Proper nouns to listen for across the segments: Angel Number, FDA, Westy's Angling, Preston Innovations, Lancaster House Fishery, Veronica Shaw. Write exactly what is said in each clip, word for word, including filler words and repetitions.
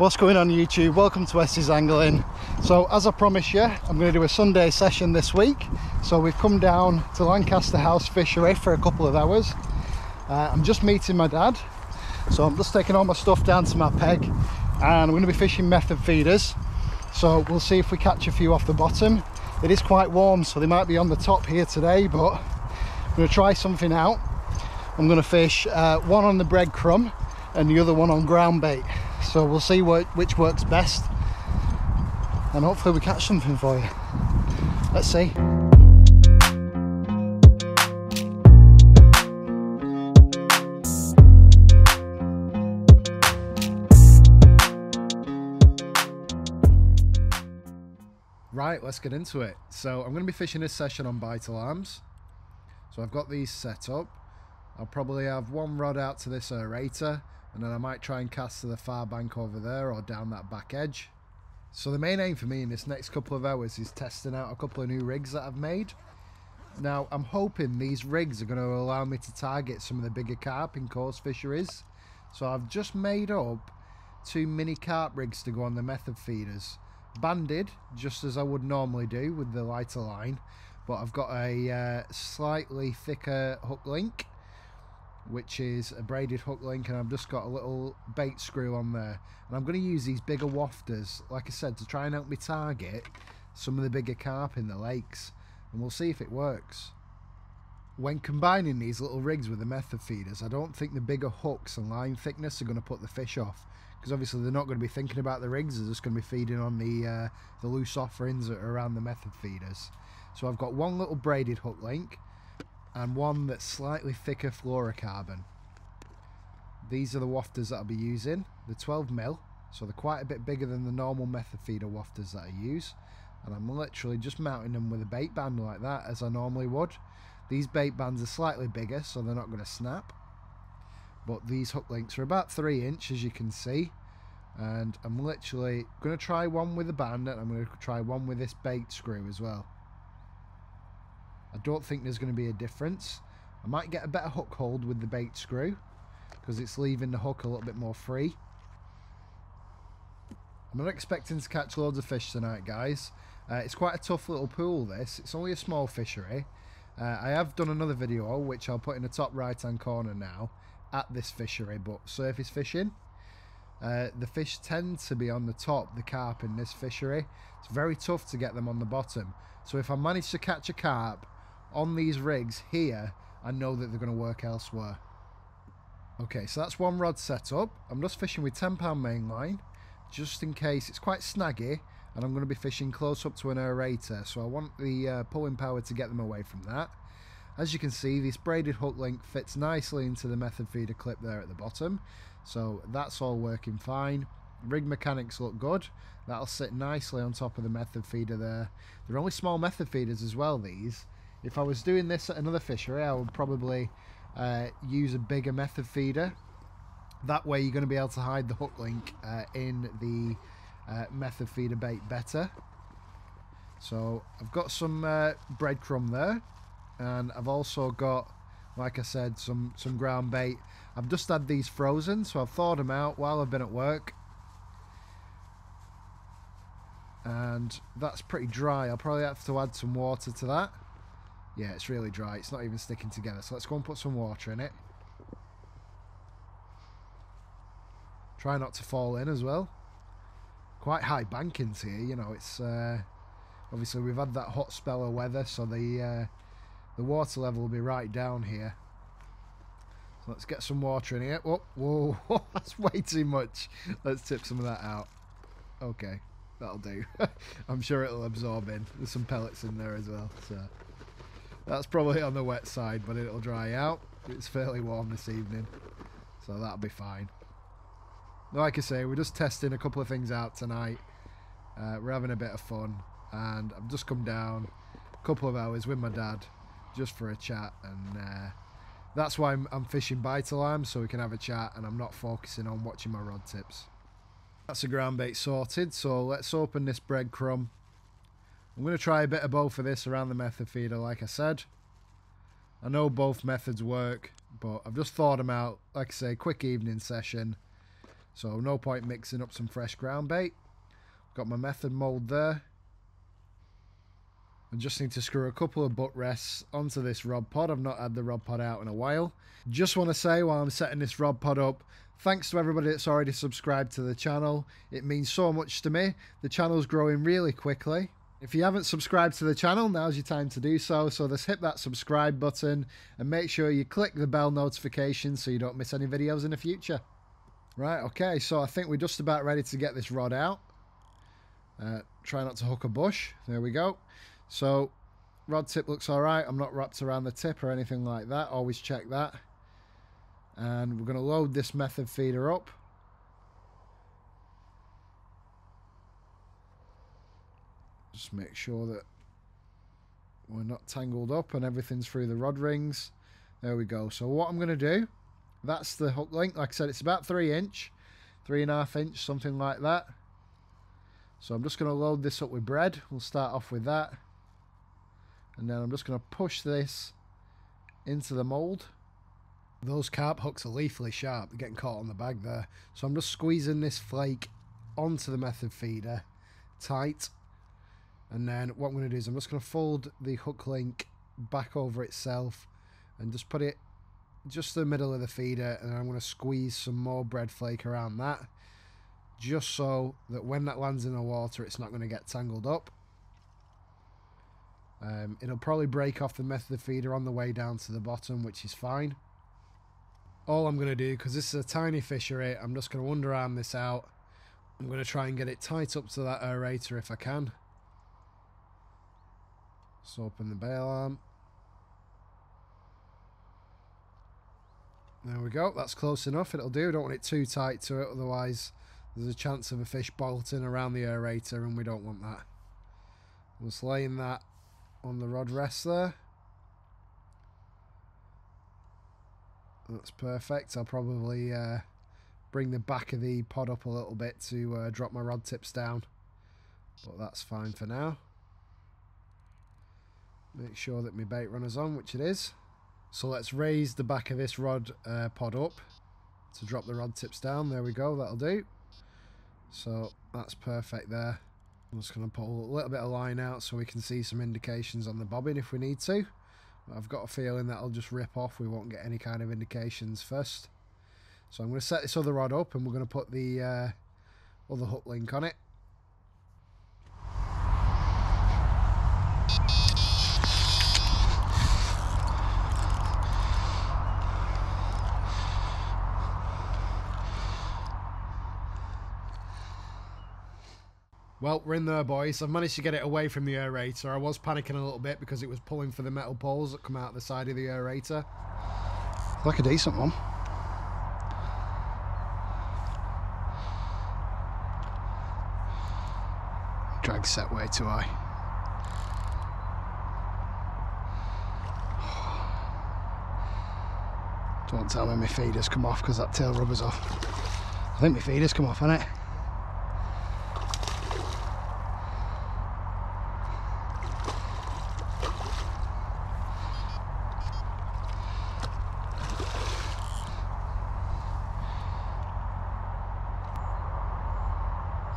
What's going on YouTube? Welcome to Westy's Angling. So as I promised you, I'm going to do a Sunday session this week. So we've come down to Lancaster House Fishery for a couple of hours. Uh, I'm just meeting my dad. So I'm just taking all my stuff down to my peg and I'm going to be fishing method feeders. So we'll see if we catch a few off the bottom. It is quite warm, so they might be on the top here today, but I'm going to try something out. I'm going to fish uh, one on the breadcrumb and the other one on ground bait. So we'll see what, which works best, and hopefully we catch something for you. Let's see. Right, let's get into it. So I'm going to be fishing this session on bite alarms. So I've got these set up. I'll probably have one rod out to this aerator, and then I might try and cast to the far bank over there or down that back edge. So the main aim for me in this next couple of hours is testing out a couple of new rigs that I've made. Now I'm hoping these rigs are going to allow me to target some of the bigger carp in coarse fisheries. So I've just made up two mini carp rigs to go on the method feeders. Banded, just as I would normally do with the lighter line, but I've got a uh, slightly thicker hook link, which is a braided hook link, and I've just got a little bait screw on there, and I'm going to use these bigger wafters, like I said, to try and help me target some of the bigger carp in the lakes, and we'll see if it works. When combining these little rigs with the method feeders, I don't think the bigger hooks and line thickness are going to put the fish off, because obviously they're not going to be thinking about the rigs, they're just going to be feeding on the uh, the loose offerings that are around the method feeders. So I've got one little braided hook link and one that's slightly thicker fluorocarbon. These are the wafters that I'll be using. They're twelve mil, so they're quite a bit bigger than the normal method feeder wafters that I use, and I'm literally just mounting them with a bait band like that, as I normally would. These bait bands are slightly bigger, so they're not going to snap. But these hook links are about three inch, as you can see, and I'm literally going to try one with the band, and I'm going to try one with this bait screw as well. I don't think there's going to be a difference. I might get a better hook hold with the bait screw because it's leaving the hook a little bit more free. I'm not expecting to catch loads of fish tonight, guys. Uh, it's quite a tough little pool, this. It's only a small fishery. Uh, I have done another video, which I'll put in the top right-hand corner now, at this fishery, but surface fishing. Uh, the fish tend to be on the top, the carp in this fishery. It's very tough to get them on the bottom. So if I manage to catch a carp on these rigs here, I know that they're going to work elsewhere. Okay, so that's one rod set up. I'm just fishing with ten pound main line, just in case. It's quite snaggy, and I'm going to be fishing close up to an aerator, so I want the uh, pulling power to get them away from that. As you can see, this braided hook link fits nicely into the method feeder clip there at the bottom, so that's all working fine. Rig mechanics look good. That'll sit nicely on top of the method feeder there. They're only small method feeders as well, these. If I was doing this at another fishery, I would probably uh, use a bigger method feeder. That way you're going to be able to hide the hook link uh, in the uh, method feeder bait better. So I've got some uh, breadcrumb there. And I've also got, like I said, some, some ground bait. I've just had these frozen, so I've thawed them out while I've been at work. And that's pretty dry. I'll probably have to add some water to that. Yeah, it's really dry. It's not even sticking together. So let's go and put some water in it. Try not to fall in as well. Quite high bankings here, you know. It's uh, obviously we've had that hot spell of weather, so the... Uh, The water level will be right down here. So let's get some water in here. Oh, whoa, whoa, that's way too much. Let's tip some of that out. Okay, that'll do. I'm sure it'll absorb in. There's some pellets in there as well. So that's probably on the wet side, but it'll dry out. It's fairly warm this evening, so that'll be fine. Like I say, we're just testing a couple of things out tonight. Uh, we're having a bit of fun, and I've just come down a couple of hours with my dad, just for a chat, and uh, that's why I'm, I'm fishing bite alarms, so we can have a chat and I'm not focusing on watching my rod tips. That's the ground bait sorted, so let's open this breadcrumb. I'm going to try a bit of both of this around the method feeder, like I said. I know both methods work, but I've just thawed them out. Like I say, quick evening session. So no point mixing up some fresh ground bait. Got my method mould there. I just need to screw a couple of butt rests onto this rod pod. I've not had the rod pod out in a while. Just want to say while I'm setting this rod pod up, thanks to everybody that's already subscribed to the channel. It means so much to me. The channel's growing really quickly. If you haven't subscribed to the channel, now's your time to do so. So just hit that subscribe button and make sure you click the bell notification so you don't miss any videos in the future. Right, okay, so I think we're just about ready to get this rod out. Uh, try not to hook a bush. There we go. So rod tip looks all right. I'm not wrapped around the tip or anything like that. Always check that. And we're going to load this method feeder up. Just make sure that we're not tangled up and everything's through the rod rings. There we go. So what I'm going to do, that's the hook link. Like I said, it's about three inch, three and a half inch, something like that. So I'm just going to load this up with bread. We'll start off with that. And then I'm just going to push this into the mould. Those carp hooks are lethally sharp. They're getting caught on the bag there. So I'm just squeezing this flake onto the method feeder tight. And then what I'm going to do is I'm just going to fold the hook link back over itself and just put it just in the middle of the feeder. And I'm going to squeeze some more bread flake around that, just so that when that lands in the water, it's not going to get tangled up. Um, it'll probably break off the method feeder on the way down to the bottom, which is fine. All I'm going to do, because this is a tiny fishery, I'm just going to underarm this out. I'm going to try and get it tight up to that aerator if I can. So open the bail arm. There we go, that's close enough, it'll do. I don't want it too tight to it, otherwise there's a chance of a fish bolting around the aerator and we don't want that. I'm just laying that on the rod rest there. That's perfect. I'll probably uh, bring the back of the pod up a little bit to uh, drop my rod tips down, but that's fine for now. Make sure that my bait runner's on, which it is. So let's raise the back of this rod uh, pod up to drop the rod tips down. There we go, that'll do. So that's perfect there. I'm just going to pull a little bit of line out so we can see some indications on the bobbin if we need to. But I've got a feeling that'll just rip off. We won't get any kind of indications first. So I'm going to set this other rod up and we're going to put the uh, other hook link on it. Well, we're in there, boys. I've managed to get it away from the aerator. I was panicking a little bit because it was pulling for the metal poles that come out the side of the aerator. Like a decent one. Drag set way too high. Don't tell me my feeder's come off because that tail rubber's off. I think my feeder's come off, hasn't it?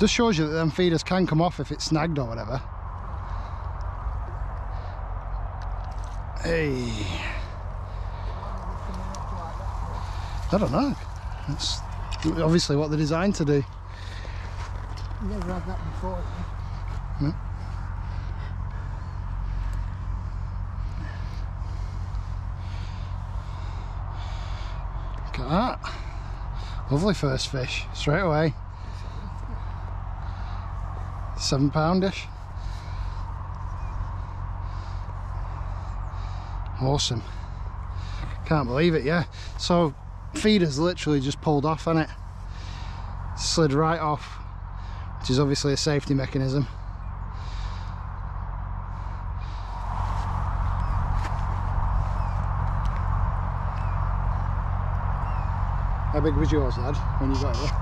Just shows you that them feeders can come off if it's snagged or whatever. Hey, I don't know. That's obviously what they're designed to do. Never had that before. No. Look at that. Lovely first fish straight away. Seven poundish. Awesome. Can't believe it, yeah. So feeder's literally just pulled off, hasn't it? Slid right off, which is obviously a safety mechanism. How big was yours, lad, when you got it?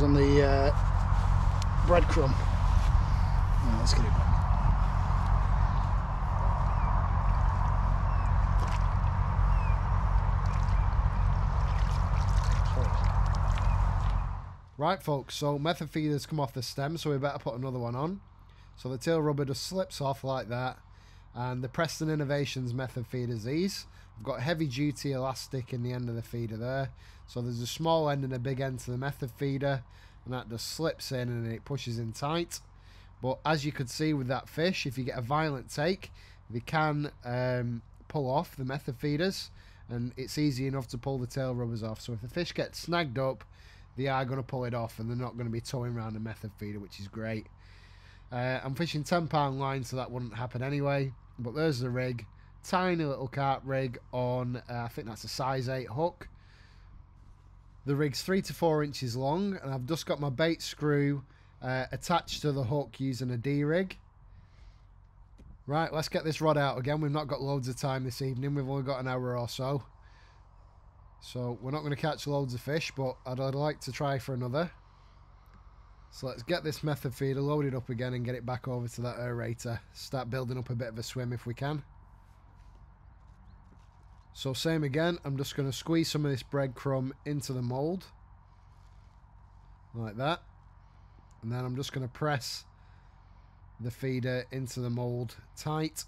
On the uh, breadcrumb. Oh, let's get it back. Right, folks, so method feeder's come off the stem, so we better put another one on. So the tail rubber just slips off like that. And the Preston Innovations method feeder's these. I've got heavy duty elastic in the end of the feeder there. So there's a small end and a big end to the method feeder. And that just slips in and it pushes in tight. But as you could see with that fish, if you get a violent take, they can um, pull off the method feeders. And it's easy enough to pull the tail rubbers off. So if the fish gets snagged up, they are going to pull it off and they're not going to be towing around the method feeder, which is great. Uh, I'm fishing ten pound line, so that wouldn't happen anyway. But there's the rig. Tiny little carp rig on, uh, I think that's a size eight hook. The rig's three to four inches long, and I've just got my bait screw uh, attached to the hook using a D-rig. Right, let's get this rod out again. We've not got loads of time this evening. We've only got an hour or so. So we're not going to catch loads of fish, but I'd, I'd like to try for another. So let's get this method feeder loaded up again and get it back over to that aerator. Start building up a bit of a swim if we can. So same again, I'm just going to squeeze some of this breadcrumb into the mould. Like that. And then I'm just going to press the feeder into the mould tight,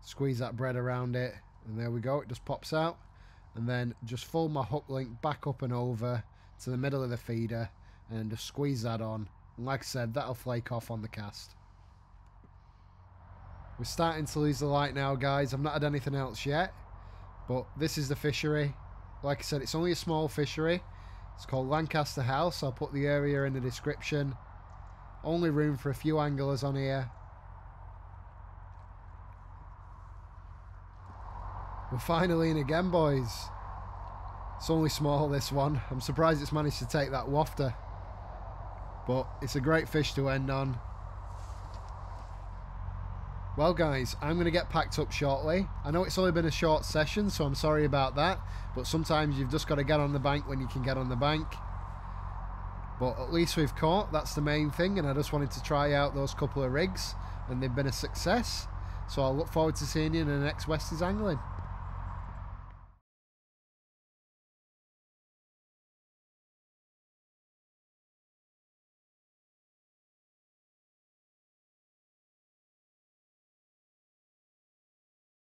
squeeze that bread around it, and there we go, it just pops out. And then just fold my hook link back up and over to the middle of the feeder and just squeeze that on, and like I said, that'll flake off on the cast. We're starting to lose the light now, guys. I've not had anything else yet, but this is the fishery. Like I said, it's only a small fishery. It's called Lancaster House. I'll put the area in the description. Only room for a few anglers on here. We're finally in again, boys. It's only small, this one. I'm surprised it's managed to take that wafter. But it's a great fish to end on. Well, guys, I'm going to get packed up shortly. I know it's only been a short session, so I'm sorry about that. But sometimes you've just got to get on the bank when you can get on the bank. But at least we've caught, that's the main thing, and I just wanted to try out those couple of rigs, and they've been a success. So I'll look forward to seeing you in the next Westy's Angling.